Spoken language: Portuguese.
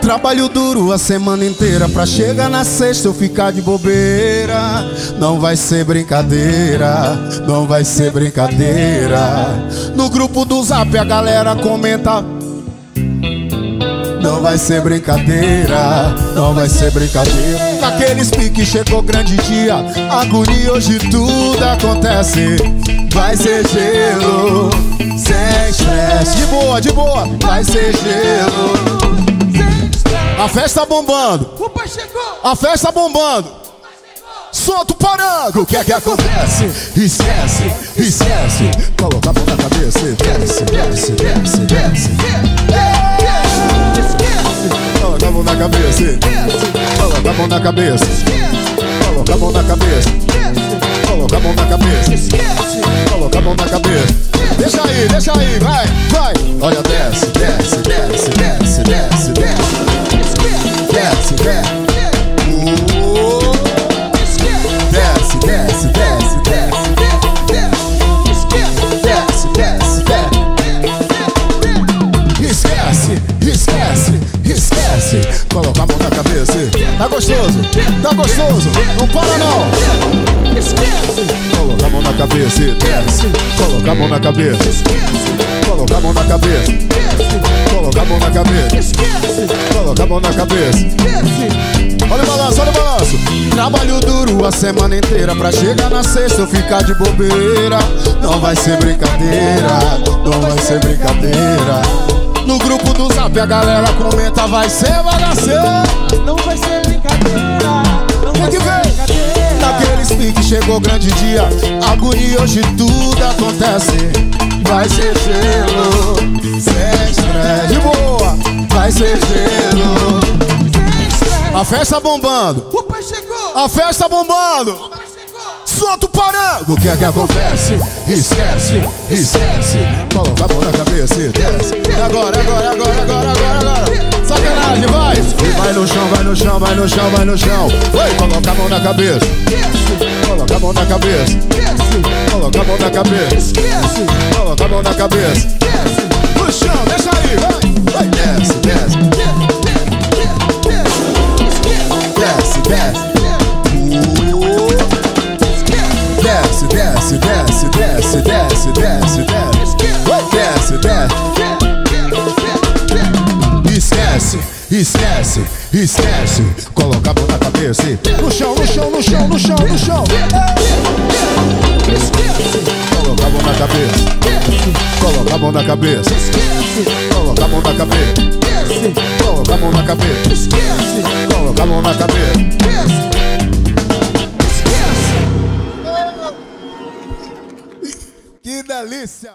Trabalho duro a semana inteira pra chegar na sexta eu ficar de bobeira. Não vai ser brincadeira, não vai ser brincadeira. No grupo do Zap a galera comenta: não vai ser brincadeira, não vai ser brincadeira. Naqueles piques chegou grande dia, agonia, hoje tudo acontece. Vai ser gelo, sem estresse. De boa, de boa. Vai ser gelo. A festa bombando, a festa bombando, solta o parango. O que é que acontece? Esquece, esquece. Coloca a mão na cabeça e desce, desce, desce, desce. Esquece. Coloca a mão na cabeça e desce. Coloca a mão na cabeça. Coloca a mão na cabeça. Coloca a mão na cabeça. Esquece. Coloca a mão na cabeça. Deixa aí, vai, vai. Olha, desce, desce, desce, desce, desce, desce. Desce, desce, desce, desce, desce. Esquece, desce, desce. Esquece, esquece, esquece. Coloca a mão na cabeça. Tá gostoso, tá gostoso. Não para não. Esquece. Coloca a mão na cabeça. Desce. Coloca a mão na cabeça. Esquece. Coloca a mão na cabeça. Coloca a mão na cabeça. Esquece. Coloca a mão na cabeça. Esquece. Olha o balanço, olha o balanço. Trabalho duro a semana inteira pra chegar na sexta eu ficar de bobeira. Não vai ser brincadeira, não vai ser brincadeira. No grupo do Zap a galera comenta: vai ser bagaceira. Não vai ser brincadeira, não vai ser brincadeira. Naqueles piques chegou grande dia, agonia, hoje tudo acontece. Vai ser gelo, sem estresse. De boa, vai ser gelo, sem estresse. A festa bombando, o pai chegou. A festa bombando, o pai chegou. Solta o parango. O que é que acontece? Esquece, esquece. Coloca a mão na cabeça e desce. Agora, agora, agora, agora, agora, agora. Sacanagem, vai. Vai no chão, vai no chão, vai no chão, vai no chão. Vai, coloca a mão na cabeça. Coloca a mão na cabeça. Coloca a mão na cabeça. Esquece. Coloca a mão na cabeça. Desce. No chão, deixa aí, vai, vai. Desce, desce. Desce, desce. Desce, desce, desce, desce, desce, desce, desce. Vai, desce, desce. Esquece. Esquece, esquece. Coloca a mão na cabeça. No chão, no chão, no chão, no chão, no chão. Esquece. Coloca a mão na cabeça. Coloca a mão na cabeça. Esquece. Coloca a mão na cabeça. Esquece. Coloca a mão na cabeça. Esquece. Coloca a mão na cabeça. Esquece. Que delícia.